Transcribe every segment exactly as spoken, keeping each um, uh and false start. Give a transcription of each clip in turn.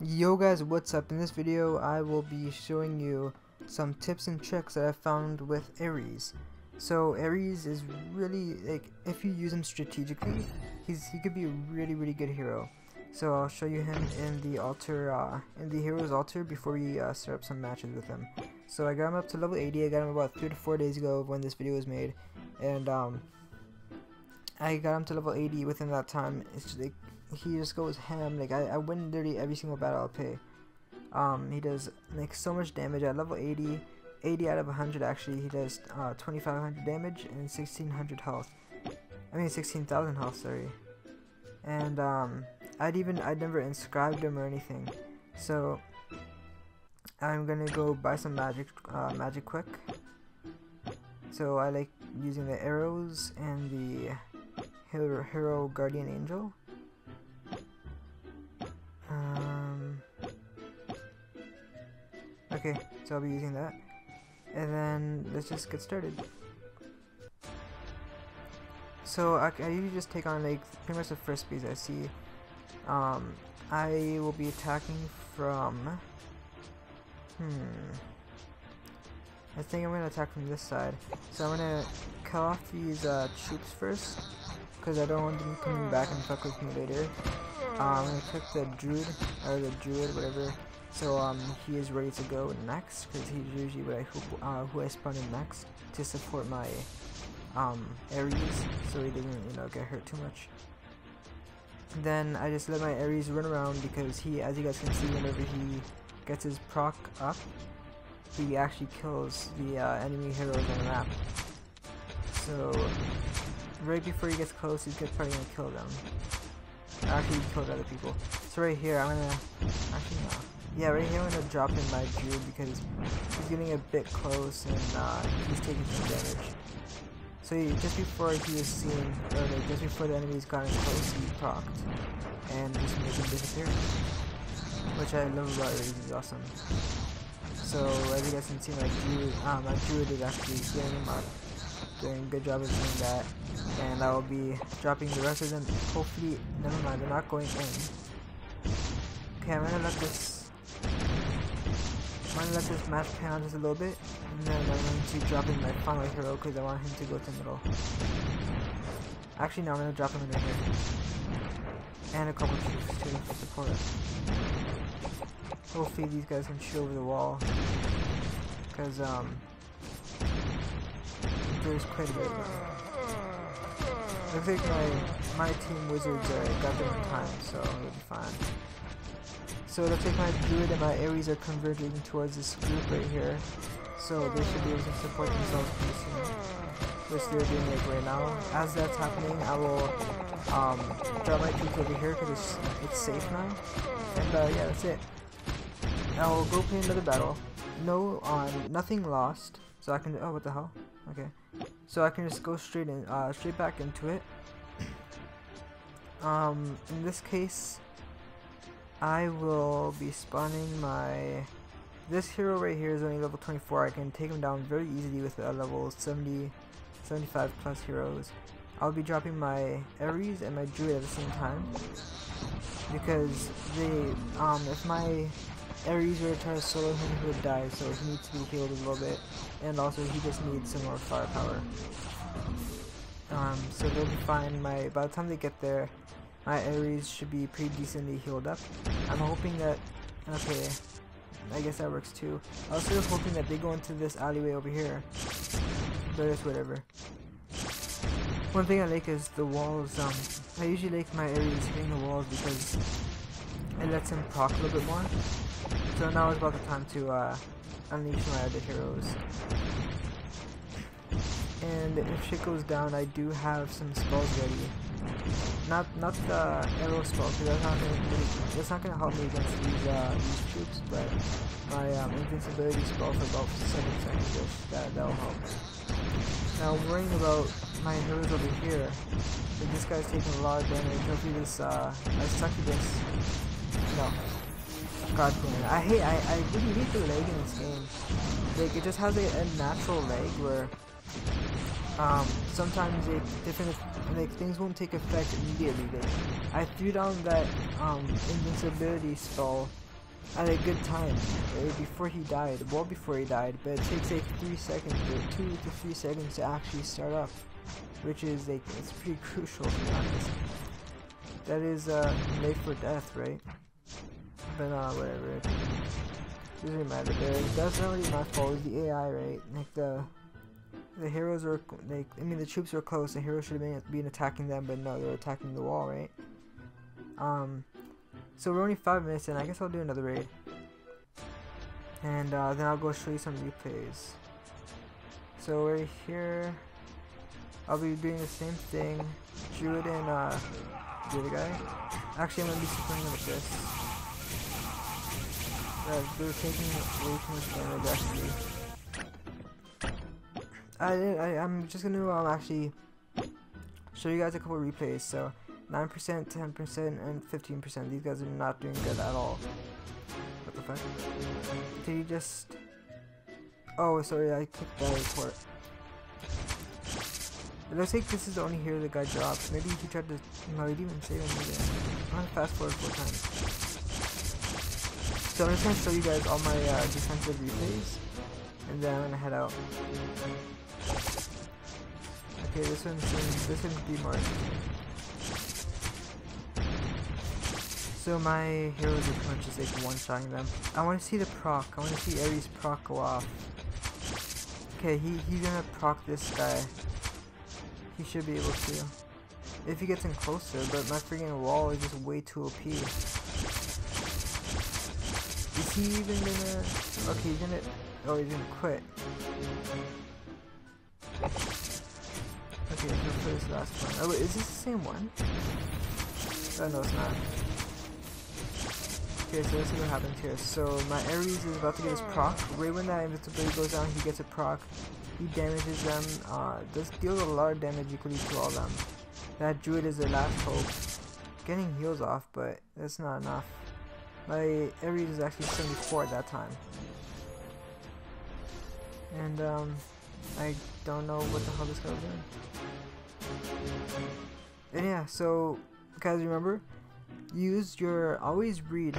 Yo guys, what's up? In this video I will be showing you some tips and tricks that I found with Aries. So Aries is really, like, if you use him strategically, he's he could be a really really good hero. So I'll show you him in the altar, uh, in the hero's altar before we uh, set up some matches with him. So I got him up to level eighty. I got him about three to four days ago when this video was made, and um, I got him to level eighty. Within that time, it's just, like, he just goes ham. Like I, I win literally every single battle I'll pay. Um, he does like so much damage at level eighty. eighty out of one hundred actually. He does uh, twenty-five hundred damage and sixteen hundred health. I mean sixteen thousand health, sorry. And um, I'd even I'd never inscribed him or anything. So I'm gonna go buy some magic, uh, magic quick. So I like using the arrows and the hero, hero guardian angel. Okay, so I'll be using that, and then let's just get started. So I, I usually just take on like pretty much the frisbees I see. Um, I will be attacking from. Hmm. I think I'm gonna attack from this side. So I'm gonna cut off these uh, troops first, because I don't want them coming back and fuck with me later. Uh, I'm gonna click the druid or the druid, whatever. So um, he is ready to go next, because he's usually what I, who, uh, who I spawn in next to support my um, Aries, so he doesn't, you know, get hurt too much. Then I just let my Aries run around, because he, as you guys can see, whenever he gets his proc up, he actually kills the uh, enemy heroes on the map. So right before he gets close, he's probably gonna kill them. Actually, he killed other people. So right here, I'm gonna actually no. Yeah, right here I'm gonna drop in my Druid because he's getting a bit close and uh, he's taking some damage. So he, just before he was seen, or like, just before the enemy's gotten close, he procced and just made him disappear, which I love about it. He's awesome. So as you guys can see, my Druid, uh, my Druid is actually getting him up, doing a good job of doing that, and I will be dropping the rest of them. Hopefully, never mind, they're not going in. Okay, I'm gonna let this. I'm going to let this match play on just a little bit, and then I'm going to drop in my final hero because I want him to go to the middle. Actually no, I'm going to drop him in the middle. And a couple troops too for support. Hopefully these guys can shoot over the wall, because um, there's quite a bit of them. Looks like my, my team wizards uh, got there in time, so it'll be fine. So it looks like my Druid and my Aries are converging towards this group right here. So they should be able to support themselves pretty soon, which they're doing like right now. As that's happening, I will um, drop my troops over here because it's, it's safe now. And uh, yeah, that's it. I will go play another battle. No on, um, nothing lost. So I can. Oh, what the hell? Okay. So I can just go straight in, uh, straight back into it. Um, in this case, I will be spawning my, this hero right here is only level twenty-four, I can take him down very easily with a level seventy, seventy-five plus heroes. I'll be dropping my Ares and my Druid at the same time, because they, um, if my Ares were to try to solo him, he would die, so he needs to be healed a little bit, and also he just needs some more firepower. Um, so they'll be fine. My, by the time they get there, my Ares should be pretty decently healed up. I'm hoping that, okay, I guess that works too. I was sort of hoping that they go into this alleyway over here, but it's whatever. One thing I like is the walls. Um, I usually like my Ares hitting the walls because it lets him proc a little bit more. So now it's about the time to uh, unleash my other heroes. And if shit goes down, I do have some spells ready. Not not the arrow spell, because that's not gonna really, that's not gonna help me against these uh, these troops, but my um, invincibility spell for about seven seconds, that that'll help. Now I'm worrying about my heroes over here. Like, this guy's taking a lot of damage. Hopefully this uh I suck at this. No. God damn it. I hate I, I really hate the lag in this game. Like, it just has a, a natural lag where Um, sometimes it, different, like, things won't take effect immediately. Like, I threw down that um, invincibility spell at a good time, uh, before he died, well before he died, but it takes like three seconds, or two to three seconds to actually start up, which is like, it's pretty crucial to be honest. That is uh, made for death, right? But nah, uh, whatever. It doesn't matter. But that's not really my fault. It's the A I, right? Like the the heroes are like, I mean the troops were close. The heroes should have been, been attacking them, but no, they're attacking the wall, right? Um. So we're only five minutes in, I guess I'll do another raid. And uh, then I'll go show you some replays. So right here, I'll be doing the same thing. Druid and uh, the other guy. Actually, I'm going to be playing with this. Uh, they're taking away from the camera, actually. I, I, I'm just going to um, actually show you guys a couple replays. So nine percent, ten percent, and fifteen percent. These guys are not doing good at all. What the fuck? Did he just... Oh, sorry, I clicked that report. It looks like this is the only hero the guy dropped. Maybe he tried to... No, he didn't even save him again. I'm gonna fast forward four times. So I'm just gonna show you guys all my uh, defensive replays. And then I'm gonna head out. Okay, this one's... This one's demarked. So my heroes are pretty much just like one-shotting them. I want to see the proc. I want to see Aries proc go off. Okay, he, he's gonna proc this guy. He should be able to. If he gets in closer, but my freaking wall is just way too O P. Is he even gonna... Okay, he's gonna... Oh, he's gonna quit. Okay, let's play this last one. Oh wait, is this the same one? Oh no, it's not. Okay, so let's see what happens here. So my Ares is about to get his proc. Right when that invincibility goes down, he gets a proc. He damages them. Uh, this deals a lot of damage equally to all them. That Druid is their last hope. Getting heals off, but that's not enough. My Ares is actually seventy-four at that time. And um, I don't know what the hell this guy was doing. And yeah, so guys, remember? Use your always read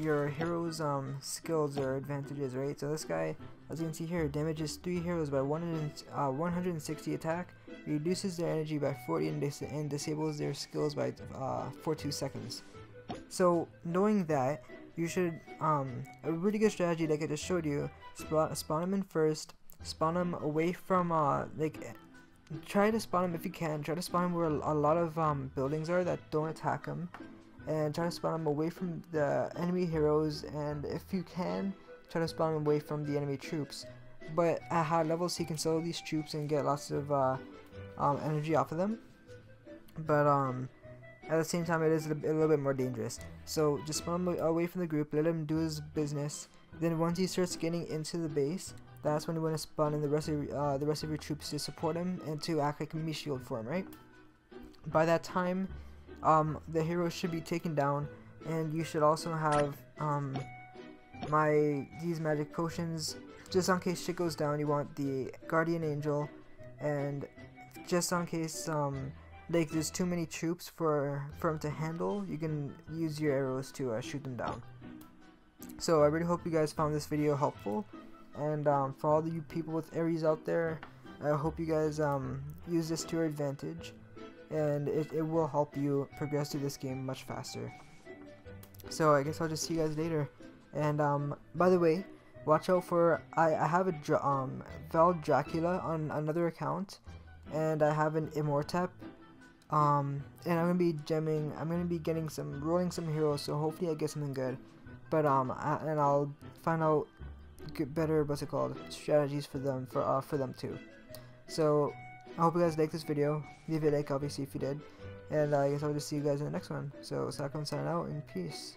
your hero's um skills or advantages, right? So this guy, as you can see here, damages three heroes by one hundred sixty attack, reduces their energy by forty, and, dis and disables their skills by uh forty-two seconds. So knowing that, you should um a really good strategy, like I just showed you, spawn, spawn him in first, spawn him away from uh like. Try to spawn him if you can. Try to spawn him where a lot of um, buildings are that don't attack him, and try to spawn him away from the enemy heroes. And if you can, try to spawn him away from the enemy troops. But at high levels, he can solo these troops and get lots of uh, um, energy off of them. But um, at the same time, it is a little bit more dangerous. So just spawn him away from the group. Let him do his business. Then once he starts getting into the base, that's when you want to spawn in the rest of uh, the rest of your troops to support him and to act like a meat shield for him, right? By that time, um, the hero should be taken down, and you should also have um, my these magic potions. Just in case shit goes down, you want the guardian angel, and just in case um, like there's too many troops for for him to handle, you can use your arrows to uh, shoot them down. So I really hope you guys found this video helpful. And um, for all the you people with Aries out there, I hope you guys um, use this to your advantage, and it, it will help you progress through this game much faster. So I guess I'll just see you guys later. And um, by the way, watch out for, I, I have a dra um, Val Dracula on another account, and I have an Immortep, um, and I'm going to be gemming, I'm going to be getting some, rolling some heroes, so hopefully I get something good. But um, I, and I'll find out get better what's it called strategies for them for uh, for them too. So I hope you guys liked this video. Leave a like obviously if you did, and uh, I guess I'll just see you guys in the next one. So Sakon signing out, and peace.